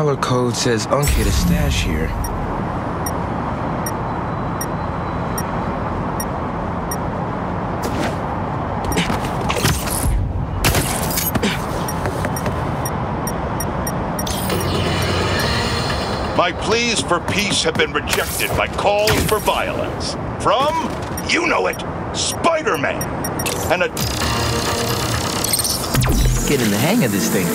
color code says Uncle to stash here. My pleas for peace have been rejected by calls for violence from, you know it, Spider-Man, and a... Get in the hang of this thing.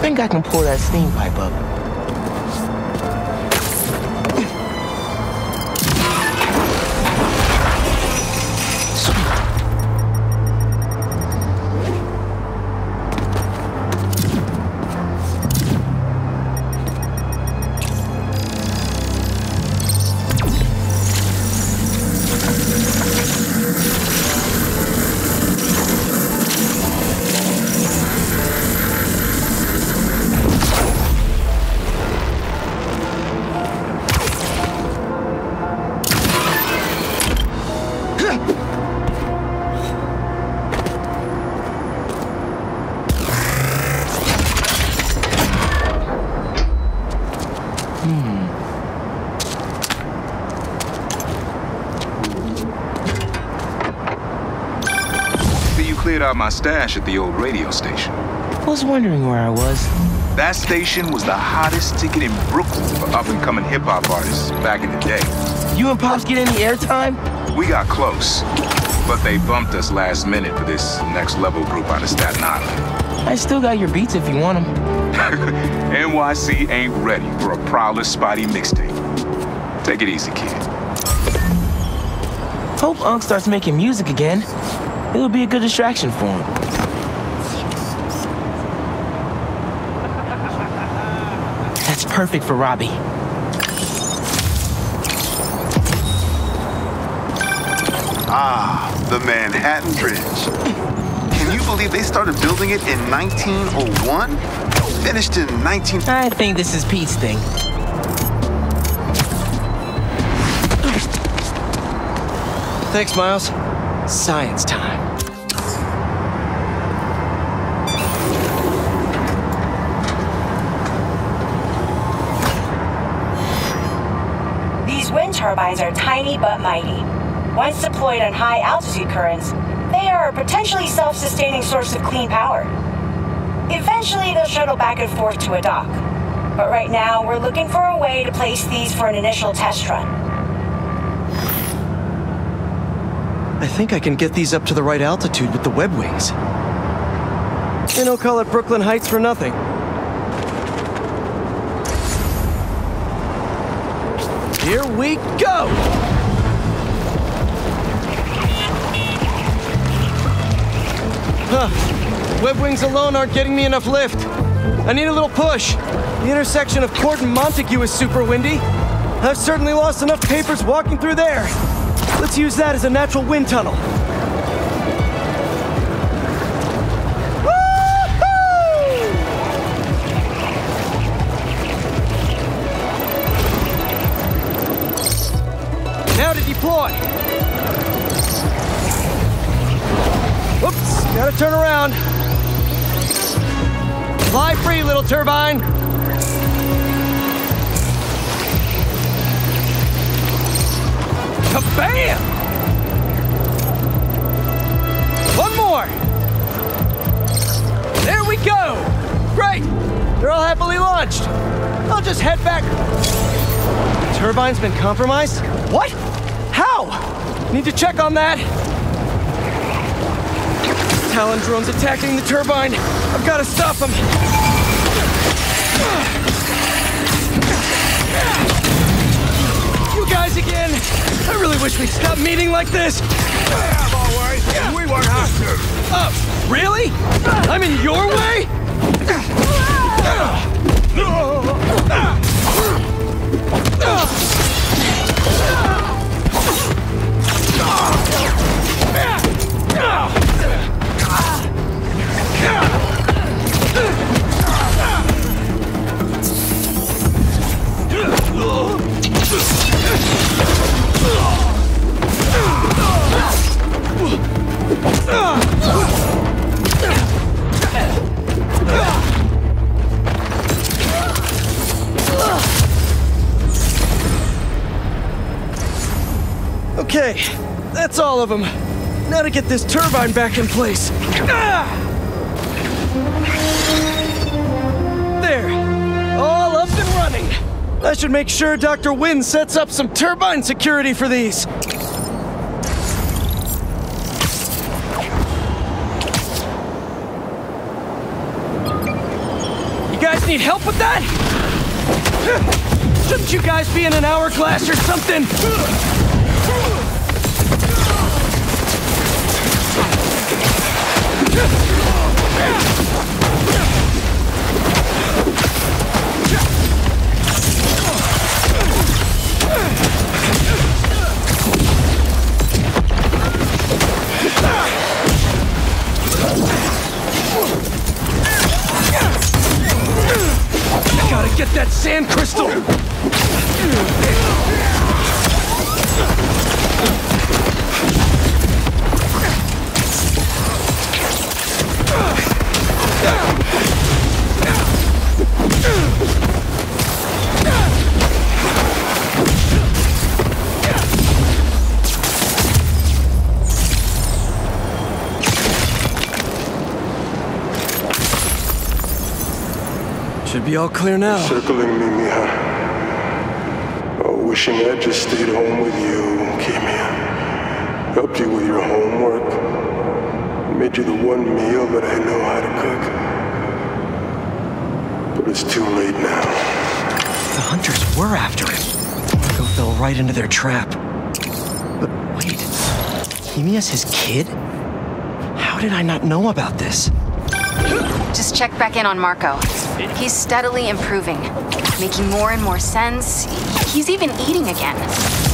Think I can pull that steam pipe up. Out my stash at the old radio station. I was wondering where I was. That station was the hottest ticket in Brooklyn for up-and-coming hip-hop artists back in the day. You and Pops get any airtime? We got close, but they bumped us last minute for this next level group out of Staten Island. I still got your beats if you want them. NYC ain't ready for a Prowler Spotty mixtape. Take it easy, kid. Hope Unc starts making music again. It would be a good distraction for him. That's perfect for Robbie. Ah, the Manhattan Bridge. Can you believe they started building it in 1901? Finished in 19... I think this is Pete's thing. Thanks, Miles. Science time. Turbines are tiny but mighty. Once deployed on high altitude currents, they are a potentially self-sustaining source of clean power. Eventually, they'll shuttle back and forth to a dock. But right now, we're looking for a way to place these for an initial test run. I think I can get these up to the right altitude with the web wings. They don't call it Brooklyn Heights for nothing. Here we go! Huh. Web wings alone aren't getting me enough lift. I need a little push. The intersection of Court and Montague is super windy. I've certainly lost enough papers walking through there. Let's use that as a natural wind tunnel. Deploy. Whoops, gotta turn around. Fly free, little turbine. Kabam! One more. There we go. Great, they're all happily launched. I'll just head back. The turbine's been compromised? What? How? Need to check on that. Talon drone's attacking the turbine. I've got to stop them. You guys again. I really wish we'd stop meeting like this. Yeah, my way. Yeah. We won't have to. Oh, really? I'm in your way? Okay, that's all of them. Now to get this turbine back in place. Ah! There, all up and running. I should make sure Dr. Wynn sets up some turbine security for these. You guys need help with that? Shouldn't you guys be in an hourglass or something? I gotta get that sand crystal! Should be all clear now. You're circling me, Miha. Oh, wishing I'd just stayed home with you, Kimia. Helped you with your homework. Made you the one meal that I know how to cook. But it's too late now. The hunters were after him. Marco fell right into their trap. But wait, Kimia's his kid? How did I not know about this? Just check back in on Marco. He's steadily improving, making more and more sense. He's even eating again.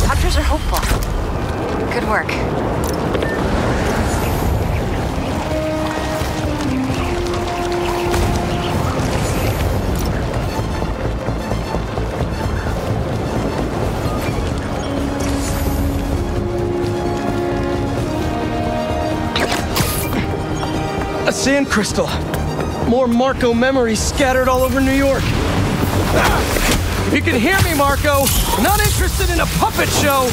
Doctors are hopeful. Good work. Sand crystal. More Marco memories scattered all over New York. You can hear me, Marco. Not interested in a puppet show.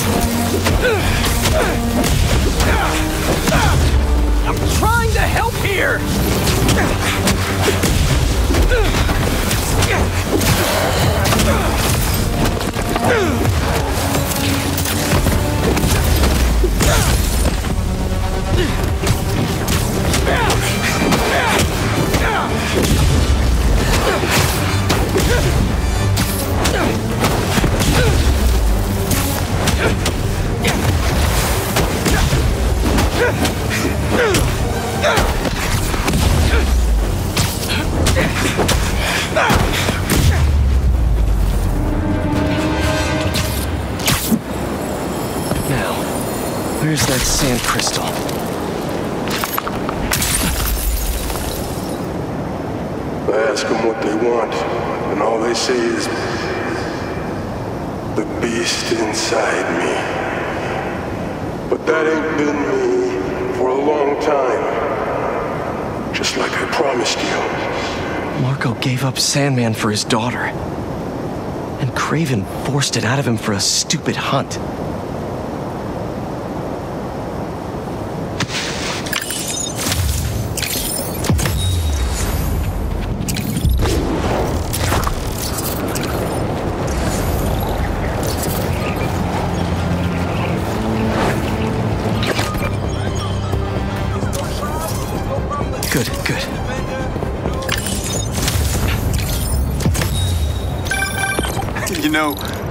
I'm trying to help here. Now, where's that sand crystal? Ask them what they want, and all they say is, the beast inside me. But that ain't been me for a long time, just like I promised you. Marco gave up Sandman for his daughter, and Craven forced it out of him for a stupid hunt.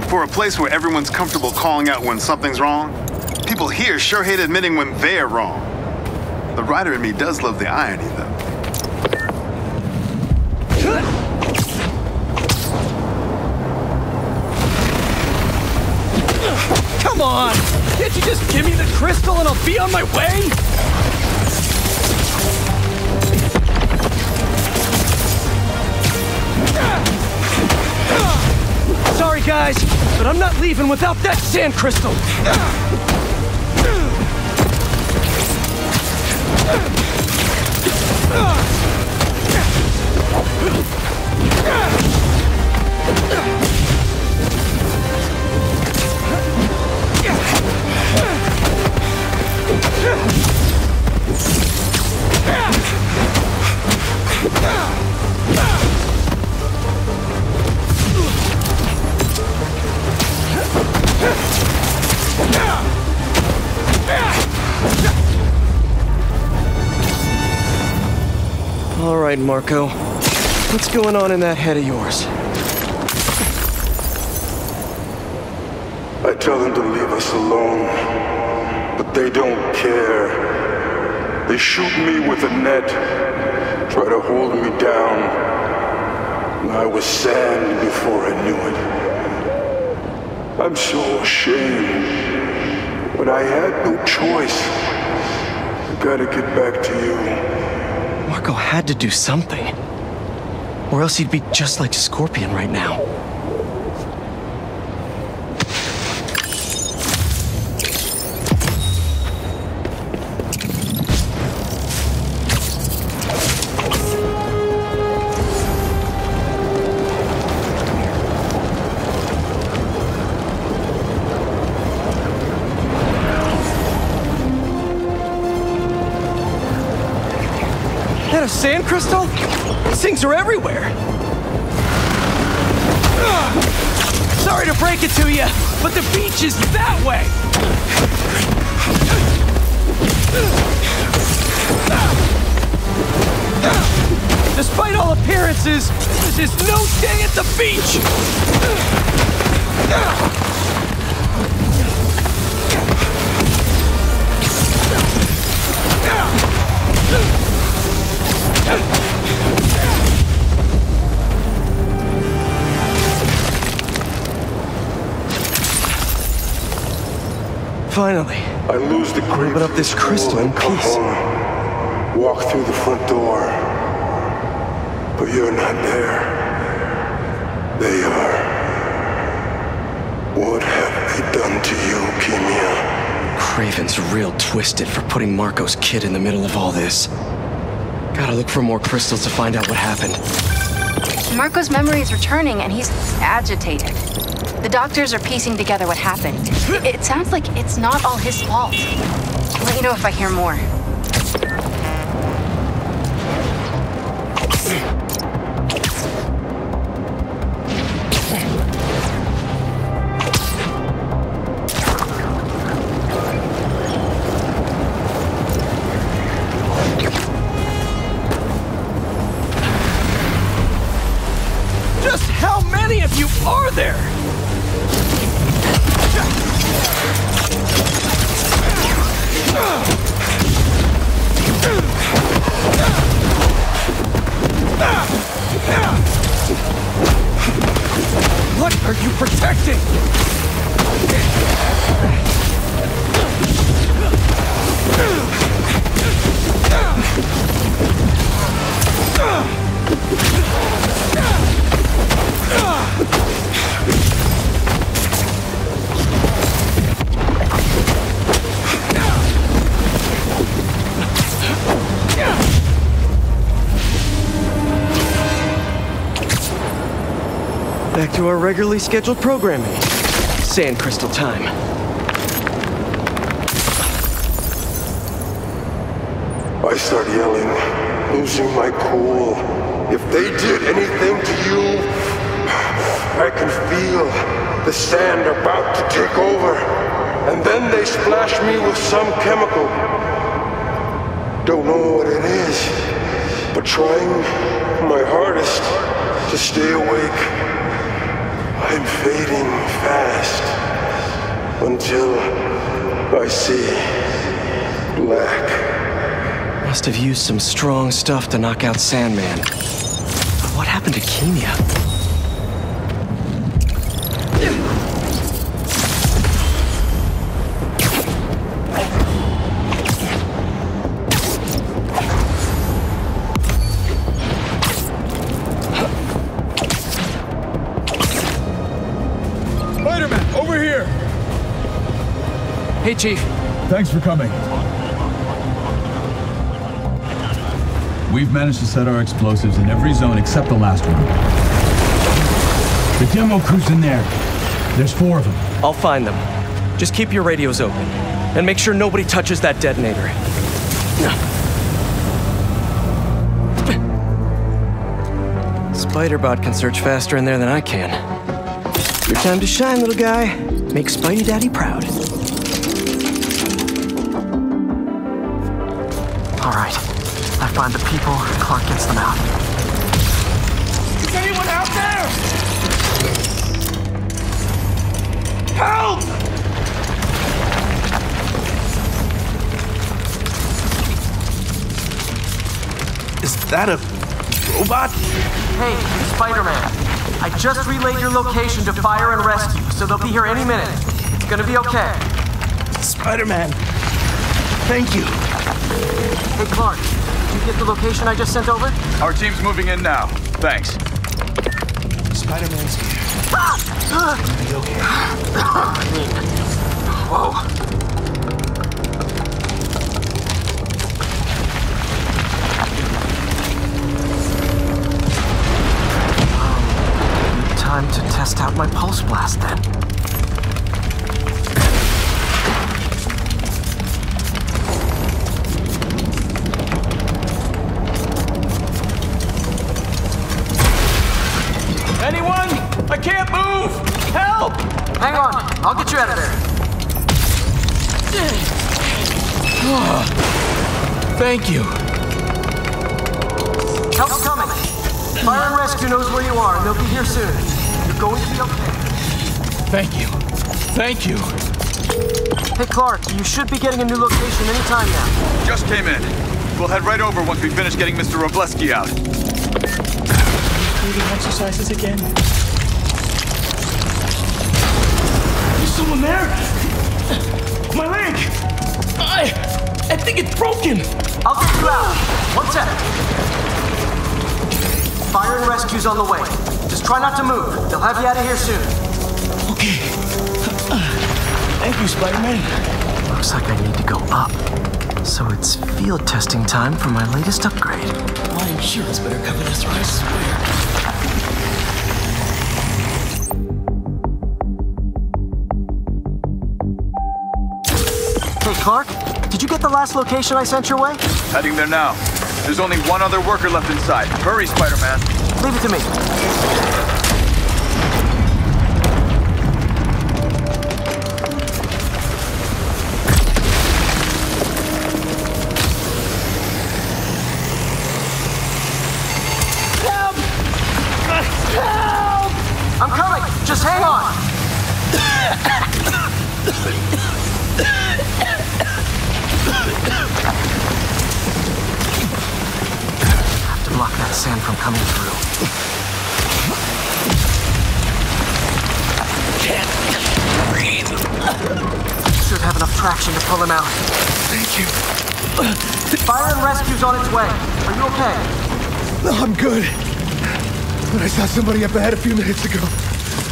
For a place where everyone's comfortable calling out when something's wrong, people here sure hate admitting when they're wrong. The writer in me does love the irony, though. Come on! Can't you just give me the crystal and I'll be on my way? Sorry, guys, but I'm not leaving without that sand crystal. right, Marco. What's going on in that head of yours? I tell them to leave us alone, but they don't care. They shoot me with a net, try to hold me down. I was sand before I knew it. I'm so ashamed, but I had no choice. I gotta get back to you. Marco had to do something, or else he'd be just like Scorpion right now. Sand crystal? These things are everywhere. Ugh. Sorry to break it to you, but the beach is that way. Despite all appearances, this is no day at the beach. Finally, I lose the grip up this crystal in peace. Walk through the front door, but you're not there. They are. What have they done to you, Kimia? Craven's real twisted for putting Marco's kid in the middle of all this. Gotta look for more crystals to find out what happened. Marco's memory is returning, and he's agitated. The doctors are piecing together what happened. It sounds like it's not all his fault. I'll let you know if I hear more. Just how many of you are there? What are you protecting? Back to our regularly scheduled programming. Sand crystal time. I start yelling, losing my cool. If they did anything to you, I can feel the sand about to take over. And then they splash me with some chemical. Don't know what it is, but trying my hardest to stay awake. I'm fading fast until I see black. Must have used some strong stuff to knock out Sandman. But what happened to Kimia? Hey, Chief. Thanks for coming. We've managed to set our explosives in every zone except the last one. The demo crew's in there. There's four of them. I'll find them. Just keep your radios open. And make sure nobody touches that detonator. Spider-Bot can search faster in there than I can. Your time to shine, little guy. Make Spidey Daddy proud. All right, I find the people, Clark gets them out. Is anyone out there? Help! Is that a robot? Hey, Spider-Man. I just relayed your location to fire and rescue, so they'll be here any minute. It's gonna be okay. Spider-Man, thank you. Hey, Clark, did you get the location I just sent over? Our team's moving in now. Thanks. Spider-Man's here. It'll be okay. Whoa. Time to test out my pulse blast then. Anyone? I can't move! Help! Hang on, I'll get you out of there. Thank you. Help's coming. Fire and Rescue knows where you are, and they'll be here soon. Going to be okay. Thank you. Thank you. Hey, Clark, you should be getting a new location anytime now. Just came in. We'll head right over once we finish getting Mr. Robleski out. Breathing exercises again. There's someone there! My leg! I think it's broken! I'll get you out. One sec. Fire and Rescue's on the way. Just try not to move. They'll have you out of here soon. Okay. Thank you, Spider-Man. Looks like I need to go up. So it's field testing time for my latest upgrade. My insurance better cover this, right? I swear. Hey, Clark, did you get the last location I sent your way? Heading there now. There's only one other worker left inside. Hurry, Spider-Man. Leave it to me. I saw somebody up ahead a few minutes ago.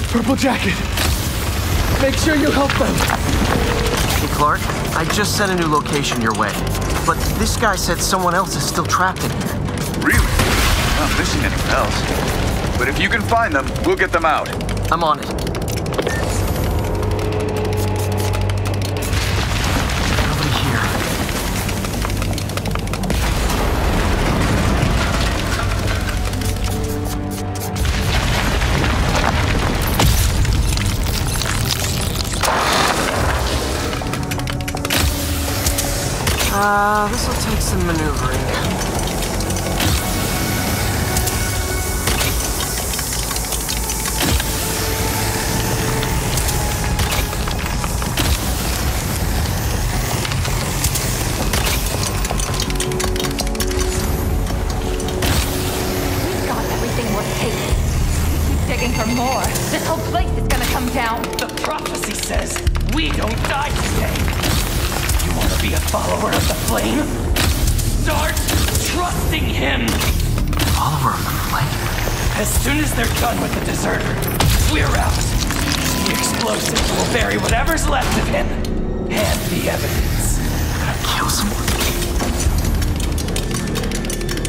Purple jacket. Make sure you help them. Hey, Clark, I just sent a new location your way. But this guy said someone else is still trapped in here. Really? I'm not missing anyone else. But if you can find them, we'll get them out. I'm on it. This'll take some maneuvering. We've got everything we're taking. Keep digging for more. This whole place is gonna come down. The prophecy says we don't die today. Want to be a follower of the flame? Start trusting him! Follower of the flame? As soon as they're done with the deserter, we're out. The explosives will bury whatever's left of him and the evidence. I'm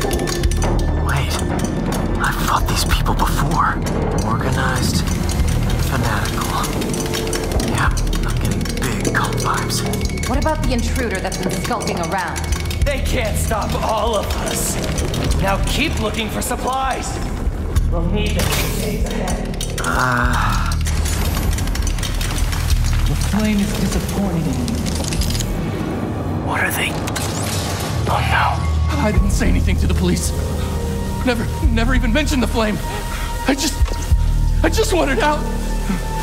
gonna kill someone. Wait, I've fought these people before. Organized, fanatical. Yeah, I'm getting big cult vibes. What about the intruder that's been skulking around? They can't stop all of us. Now keep looking for supplies. We'll need them for days ahead. The flame is disappointed in you. What are they? Oh no. I didn't say anything to the police. Never even mentioned the flame. I just wanted out.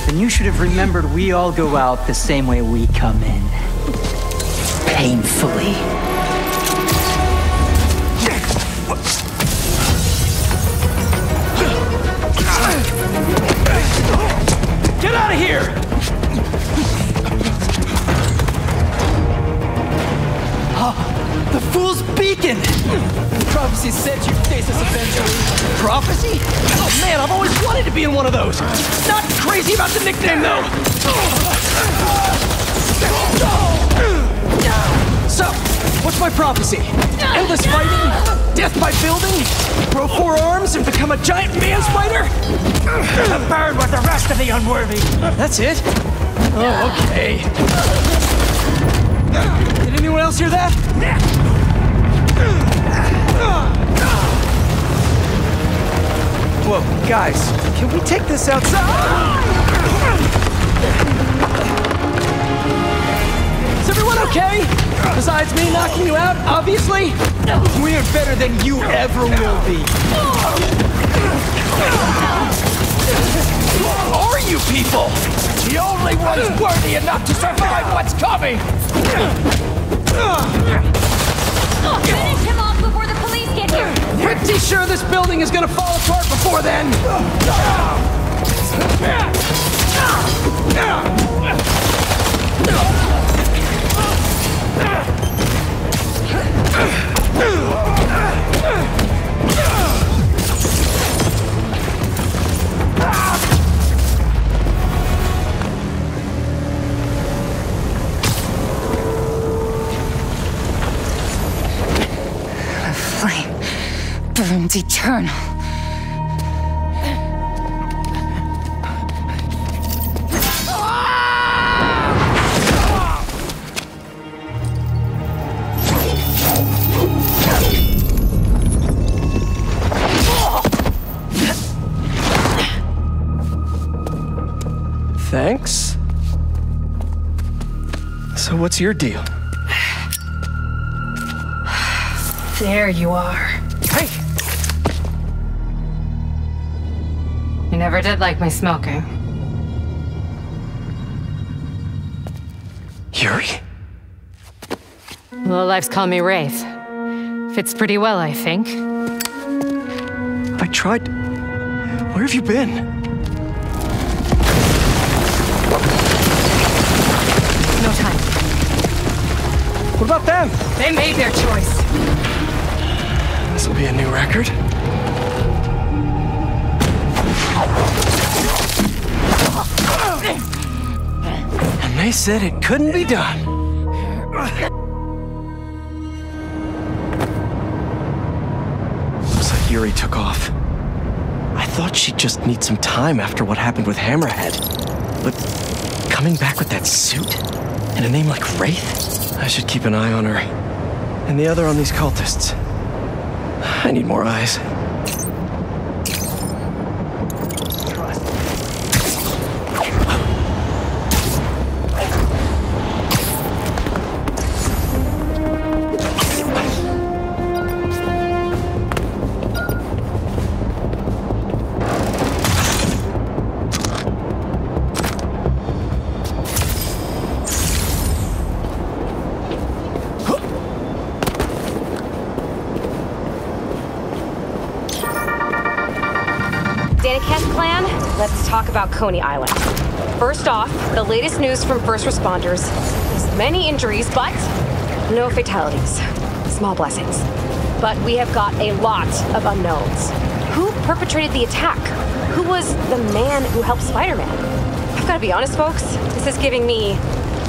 Then you should have remembered we all go out the same way we come in. Painfully. Get out of here! The Fool's Beacon! The prophecy said you'd face us eventually. Prophecy? Oh man, I've always wanted to be in one of those! Not crazy about the nickname though! So, what's my prophecy? Endless fighting? Death by building? Grow four arms and become a giant man spider? I'm burned with the rest of the unworthy! That's it? Oh, okay. Did anyone else hear that? Whoa, guys, can we take this outside? Is everyone okay? Besides me knocking you out, obviously? We're better than you ever will be. Who are you people? The only ones worthy enough to survive what's coming! Finish him off before the police get here! Pretty sure this building is gonna fall apart before then! Burns eternal. Thanks. So what's your deal? There you are. You never did like my smoking. Yuri? Lowlifes call me Wraith. Fits pretty well, I think. I tried. Where have you been? No time. What about them? They made their choice. This will be a new record. And they said it couldn't be done. Looks like Yuri took off. I thought she'd just need some time after what happened with Hammerhead. But coming back with that suit? And a name like Wraith? I should keep an eye on her. And the other on these cultists. I need more eyes. About Coney Island. First off, the latest news from first responders is many injuries, but no fatalities. Small blessings. But we have got a lot of unknowns. Who perpetrated the attack? Who was the man who helped Spider-Man? I've got to be honest, folks, this is giving me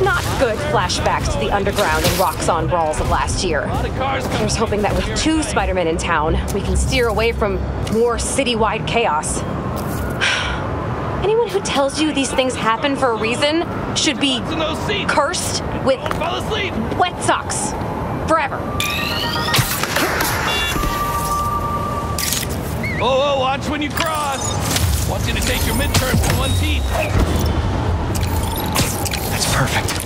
not good flashbacks to the underground and rocks-on brawls of last year. I was hoping that with two Spider-Men in town, we can steer away from more citywide chaos. Anyone who tells you these things happen for a reason should be cursed with wet socks forever. Oh, watch when you cross. Wants you to take your midterms in one teeth. That's perfect.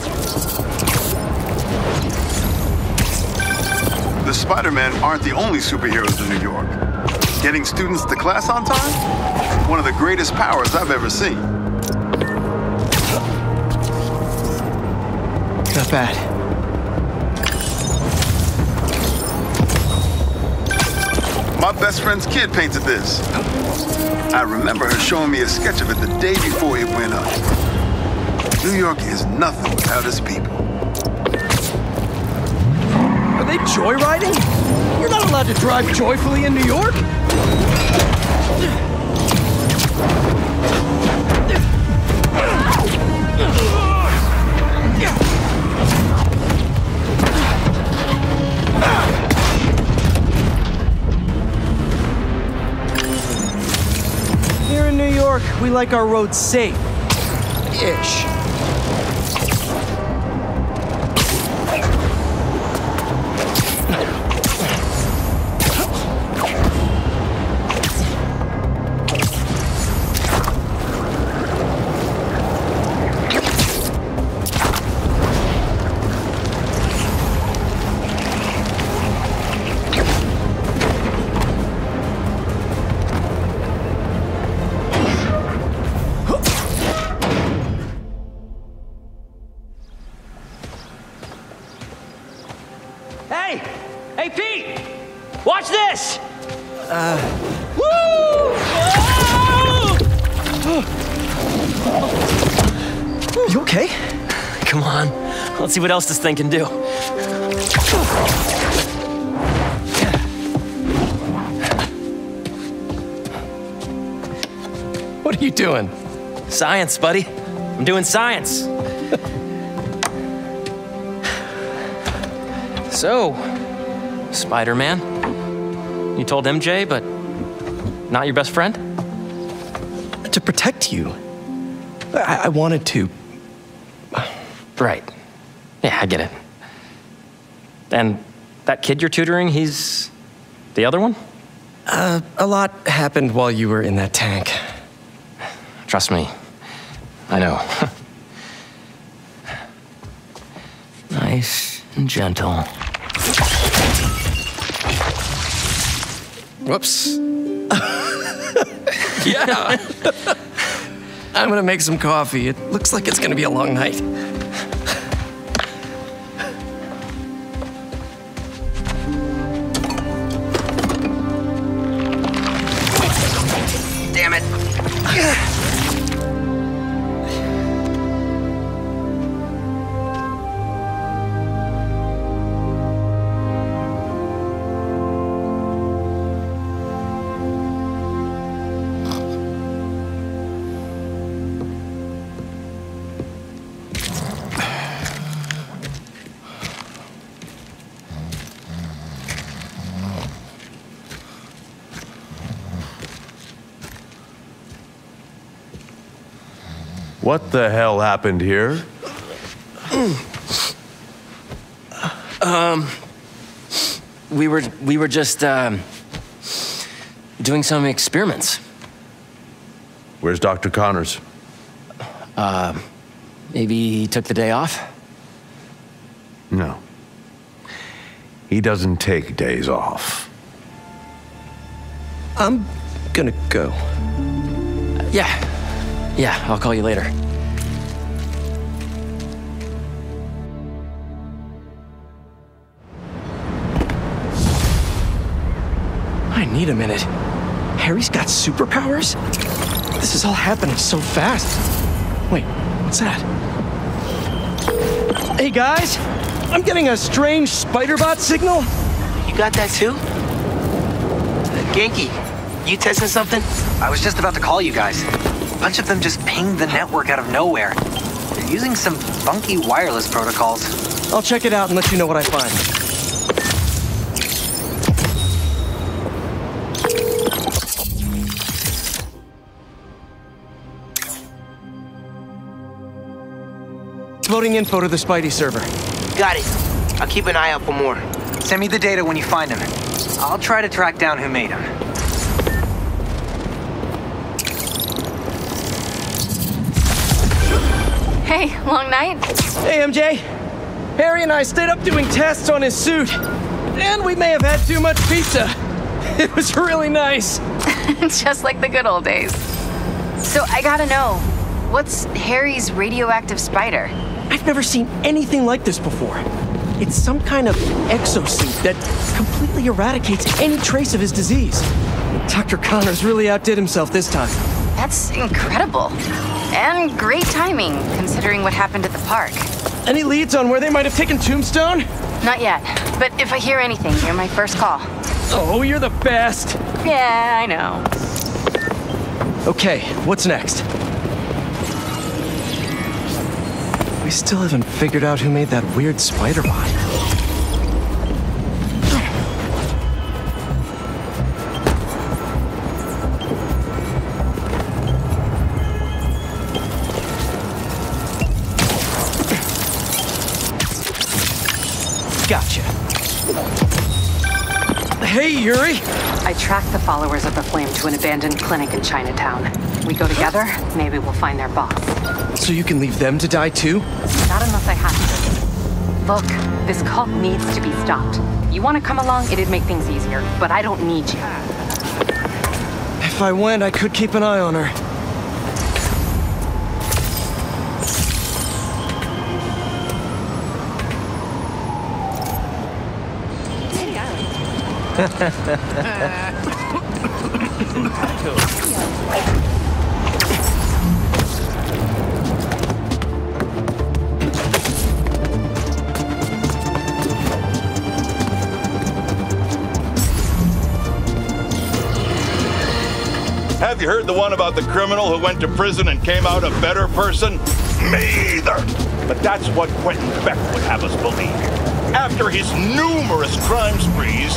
the Spider-Man aren't the only superheroes in New York. Getting students to class on time? One of the greatest powers I've ever seen. Not bad. My best friend's kid painted this. I remember her showing me a sketch of it the day before it went up. New York is nothing without its people. Are they joyriding? You're not allowed to drive joyfully in New York? New York, we like our roads safe. Ish. Let's see what else this thing can do. What are you doing? Science, buddy. I'm doing science. So, Spider-Man, you told MJ, but not your best friend? To protect you. I wanted to. Right. Yeah, I get it. And that kid you're tutoring, he's the other one? A lot happened while you were in that tank. Trust me, I know. Nice and gentle. Whoops. Yeah. I'm gonna make some coffee. It looks like it's gonna be a long night. What the hell happened here? We were just doing some experiments. Where's Dr. Connors? Maybe he took the day off? No. He doesn't take days off. I'm gonna go. Yeah. Yeah, I'll call you later. I need a minute. Harry's got superpowers? This is all happening so fast. Wait, what's that? Hey guys, I'm getting a strange Spider-Bot signal. You got that too? Genki, you testing something? I was just about to call you guys. A bunch of them just pinged the network out of nowhere. They're using some funky wireless protocols. I'll check it out and let you know what I find. Exploding info to the Spidey server. Got it. I'll keep an eye out for more. Send me the data when you find them. I'll try to track down who made them. Hey, long night? Hey, MJ. Harry and I stayed up doing tests on his suit. And we may have had too much pizza. It was really nice. Just like the good old days. So I gotta know, what's Harry's radioactive spider? I've never seen anything like this before. It's some kind of exosuit that completely eradicates any trace of his disease. Dr. Connors really outdid himself this time. That's incredible. And great timing, considering what happened at the park. Any leads on where they might have taken Tombstone? Not yet, but if I hear anything, you're my first call. Oh, you're the best. Yeah, I know. Okay, what's next? We still haven't figured out who made that weird spider bot. Gotcha. Hey, Yuri! I tracked the Followers of the Flame to an abandoned clinic in Chinatown. We go together, maybe we'll find their boss. So you can leave them to die too? Not unless I have to. Look, this cult needs to be stopped. You want to come along, it'd make things easier, but I don't need you. If I went, I could keep an eye on her. Have you heard the one about the criminal who went to prison and came out a better person? Me either! But that's what Quentin Beck would have us believe. After his numerous crime sprees,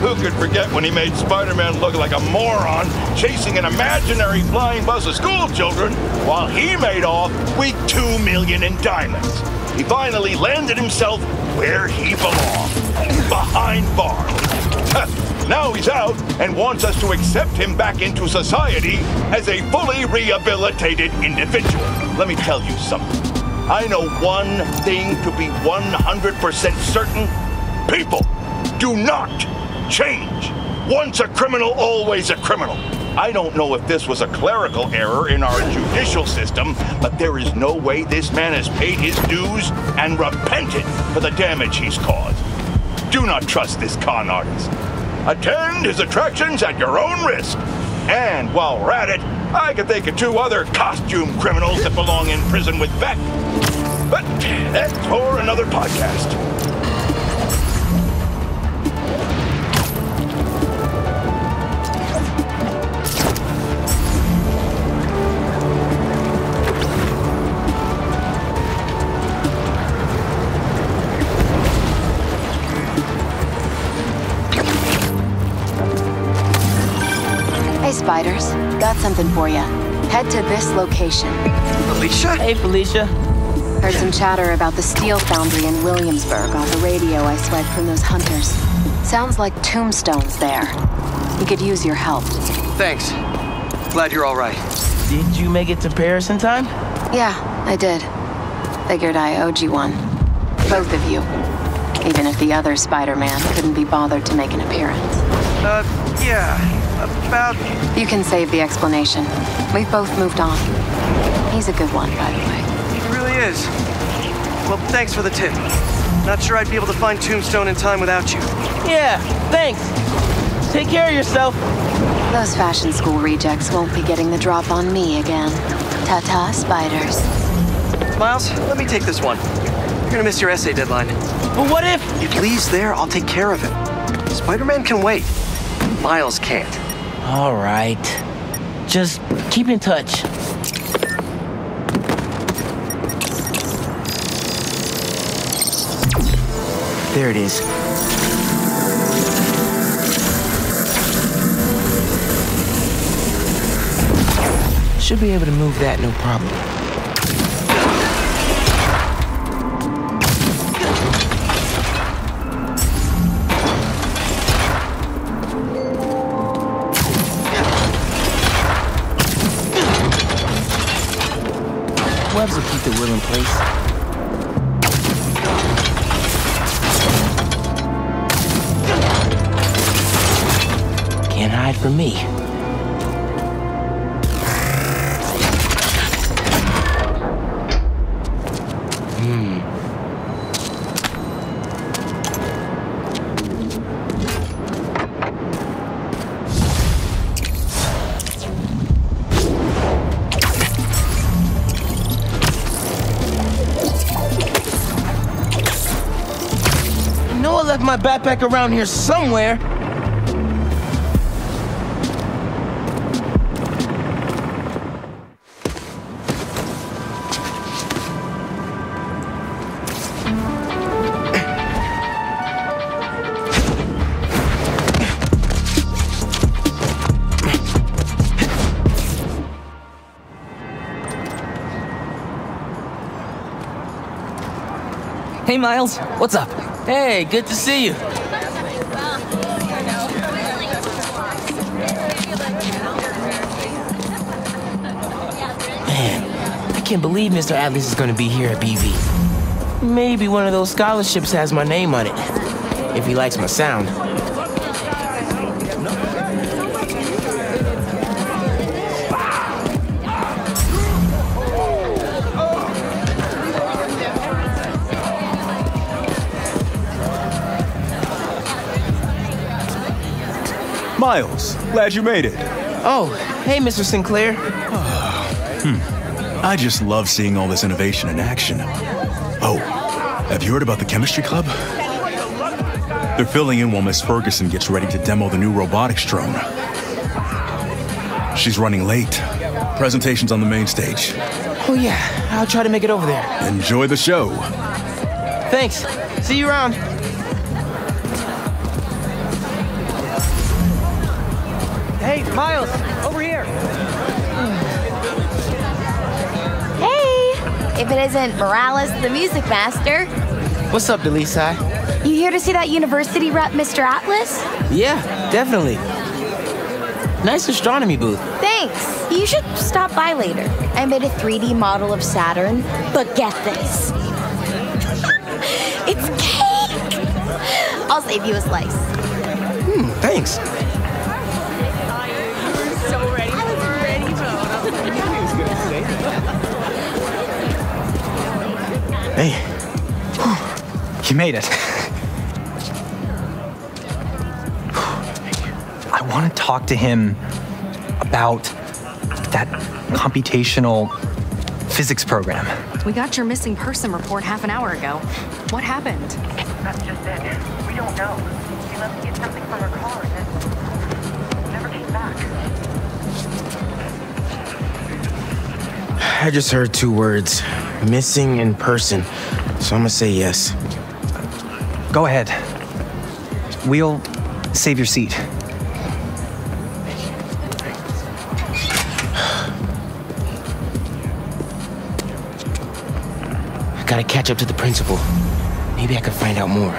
who could forget when he made Spider-Man look like a moron chasing an imaginary flying bus of school children while he made off with $2 million in diamonds? He finally landed himself where he belonged, behind bars. Now he's out and wants us to accept him back into society as a fully rehabilitated individual. Let me tell you something. I know one thing to be 100% certain. People do not change. Once a criminal, always a criminal. I don't know if this was a clerical error in our judicial system, but there is no way this man has paid his dues and repented for the damage he's caused. Do not trust this con artist. Attend his attractions at your own risk. And while we're at it, I could think of two other costume criminals that belong in prison with Beck. But that's for another podcast. Hey, spiders. Got something for you. Head to this location. Felicia? Hey, Felicia. Heard some chatter about the steel foundry in Williamsburg on the radio I swiped from those hunters. Sounds like Tombstone's there. He could use your help. Thanks. Glad you're all right. Did you make it to Paris in time? Yeah, I did. Figured I owed you one. Both of you. Even if the other Spider-Man couldn't be bothered to make an appearance. Yeah, about... You can save the explanation. We've both moved on. He's a good one, by the way. Is. Well, thanks for the tip. Not sure I'd be able to find Tombstone in time without you. Yeah, thanks. Take care of yourself. Those fashion school rejects won't be getting the drop on me again. Ta-ta, spiders. Miles, let me take this one. You're gonna miss your essay deadline. But what if... It leaves there, I'll take care of it. Spider-Man can wait. Miles can't. All right. Just keep in touch. There it is. Should be able to move that, no problem. Webs will keep the wheel in place. for me. My backpack around here somewhere. Hey, Miles, what's up? Hey, good to see you. Man, I can't believe Mr. Atlas is going to be here at BV. Maybe one of those scholarships has my name on it, if he likes my sound. Miles, glad you made it. Oh, hey, Mr. Sinclair. I just love seeing all this innovation in action. Oh, have you heard about the chemistry club? They're filling in while Miss Ferguson gets ready to demo the new robotics drone. She's running late. Presentation's on the main stage. Oh yeah, I'll try to make it over there. Enjoy the show. Thanks. See you around. Hey, Miles, over here. Hey, if it isn't Morales, the music master. What's up, Delisa? You here to see that university rep, Mr. Atlas? Yeah, definitely. Nice astronomy booth. Thanks. You should stop by later. I made a 3D model of Saturn, but get this. It's cake! I'll save you a slice. Thanks. Hey, you made it. I want to talk to him about that computational physics program. We got your missing person report half an hour ago. What happened? That's just it. We don't know. She left to get something from her car and never came back. I just heard two words. Missing in person, so I'm gonna say yes. Go ahead. We'll save your seat. I gotta catch up to the principal. Maybe I could find out more.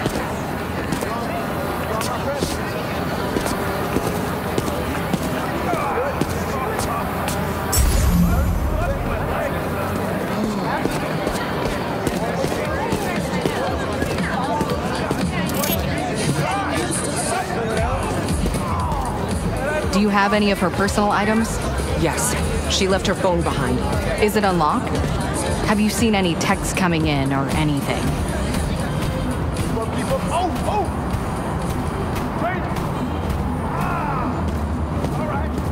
Do you have any of her personal items? Yes. She left her phone behind. Is it unlocked? Have you seen any texts coming in or anything?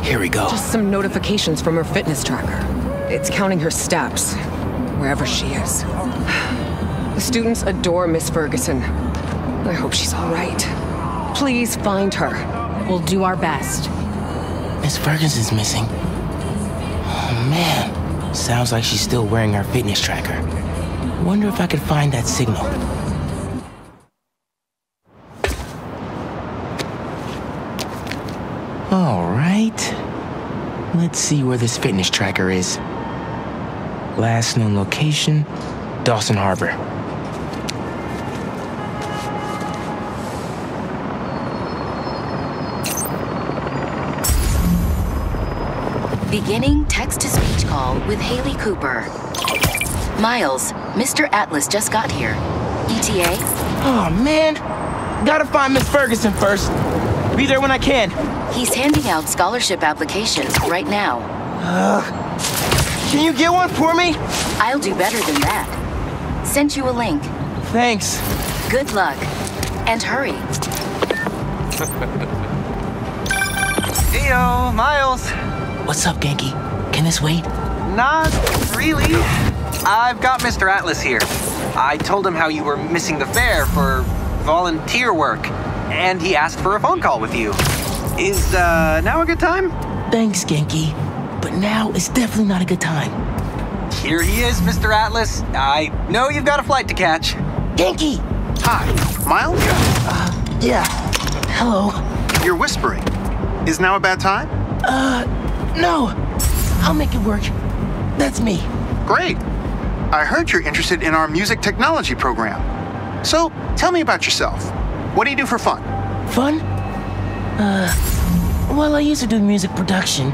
Here we go. Just some notifications from her fitness tracker. It's counting her steps, wherever she is. The students adore Miss Ferguson. I hope she's all right. Please find her. We'll do our best. Miss Ferguson's missing. Oh man, sounds like she's still wearing her fitness tracker. Wonder if I could find that signal. All right, let's see where this fitness tracker is. Last known location, Dawson Harbor. Beginning text-to-speech call with Haley Cooper. Miles, Mr. Atlas just got here. ETA? Oh, man. Gotta find Miss Ferguson first. Be there when I can. He's handing out scholarship applications right now. Can you get one for me? I'll do better than that. Sent you a link. Thanks. Good luck. And hurry. Heyo, Miles. What's up, Genki? Can this wait? Not really. I've got Mr. Atlas here. I told him how you were missing the fair for volunteer work, and he asked for a phone call with you. Is now a good time? Thanks, Genki, but now is definitely not a good time. Here he is, Mr. Atlas. I know you've got a flight to catch. Genki! Hi, Miles? Yeah. Hello. You're whispering. Is now a bad time? No. I'll make it work. That's me. Great. I heard you're interested in our music technology program. So, tell me about yourself. What do you do for fun? Fun? Well, I used to do music production,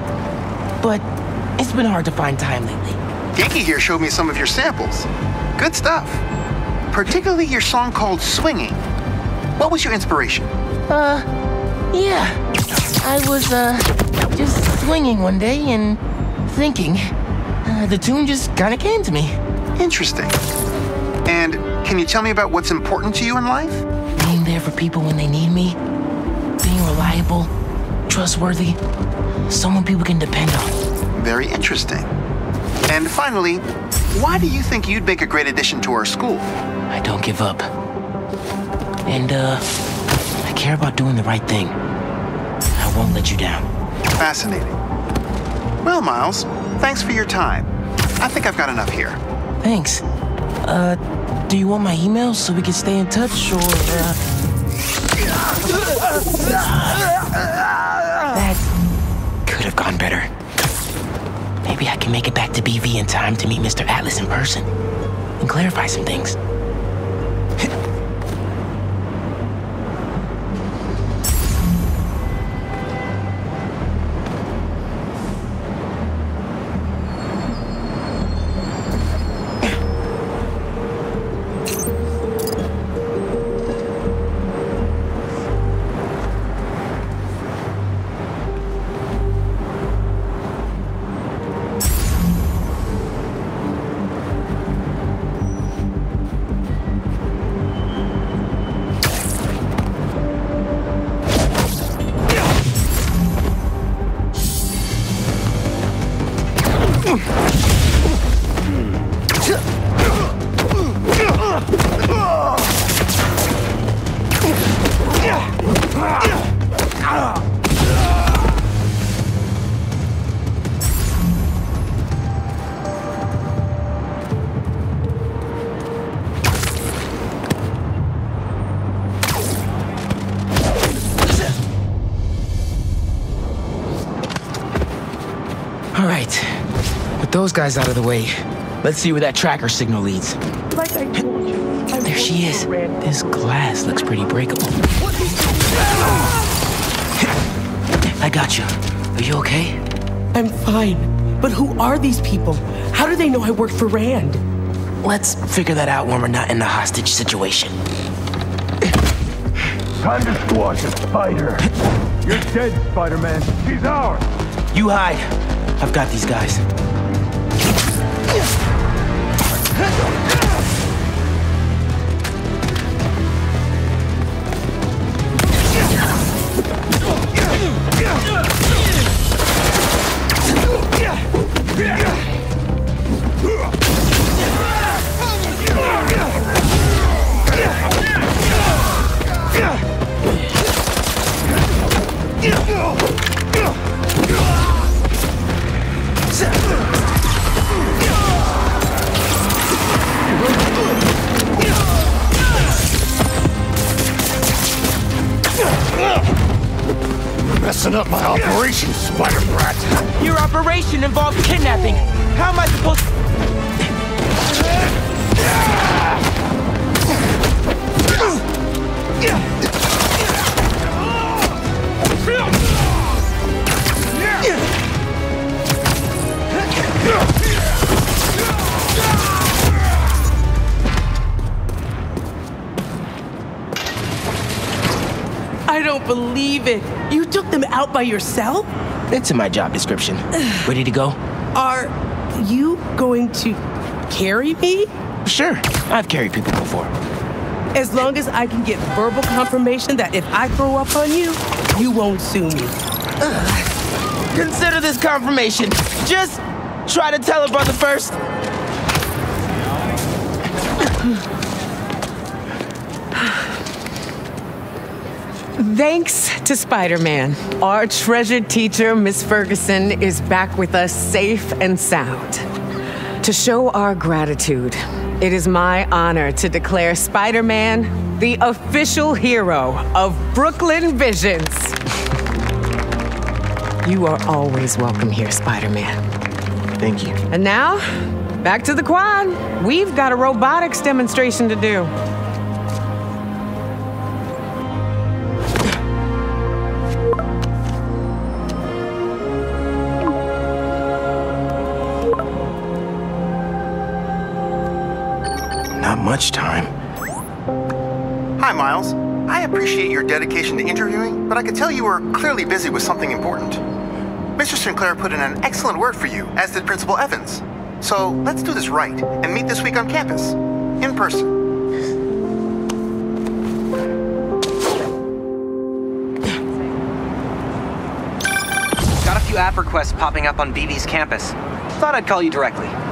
but it's been hard to find time lately. Genki here showed me some of your samples. Good stuff. Particularly your song called Swinging. What was your inspiration? Yeah. I was, just swinging one day and thinking. The tune just kind of came to me. Interesting. And can you tell me about what's important to you in life? Being there for people when they need me. Being reliable, trustworthy, someone people can depend on. Very interesting. And finally, why do you think you'd make a great addition to our school? I don't give up. And, I care about doing the right thing. I won't let you down. Fascinating. Well, Miles, thanks for your time. I think I've got enough here. Thanks. Do you want my email so we can stay in touch, or, That could have gone better. Maybe I can make it back to BV in time to meet Mr. Atlas in person and clarify some things. Those guys out of the way. Let's see where that tracker signal leads. Like I told you, there she is. This glass looks pretty breakable. I got you. Are you okay? I'm fine. But who are these people? How do they know I work for Rand? Let's figure that out when we're not in the hostage situation. Time to squash a spider. You're dead, Spider-Man. She's ours. You hide. I've got these guys. Messing up my operation, Spider-Brat. Your operation involved kidnapping. How am I supposed to... I don't believe it. You took them out by yourself? It's in my job description. Ready to go? Are you going to carry me? Sure. I've carried people before. As long as I can get verbal confirmation that if I throw up on you, you won't sue me. Consider this confirmation. Just try to tell her brother first. Thanks to Spider-Man, our treasured teacher, Miss Ferguson, is back with us safe and sound. To show our gratitude, it is my honor to declare Spider-Man the official hero of Brooklyn Visions. You are always welcome here, Spider-Man. Thank you. And now, back to the quad. We've got a robotics demonstration to do. Not much time. Hi, Miles. I appreciate your dedication to interviewing, but I could tell you were clearly busy with something important. Mr. Sinclair put in an excellent word for you, as did Principal Evans. So let's do this right and meet this week on campus, in person. Got a few app requests popping up on BB's campus. Thought I'd call you directly.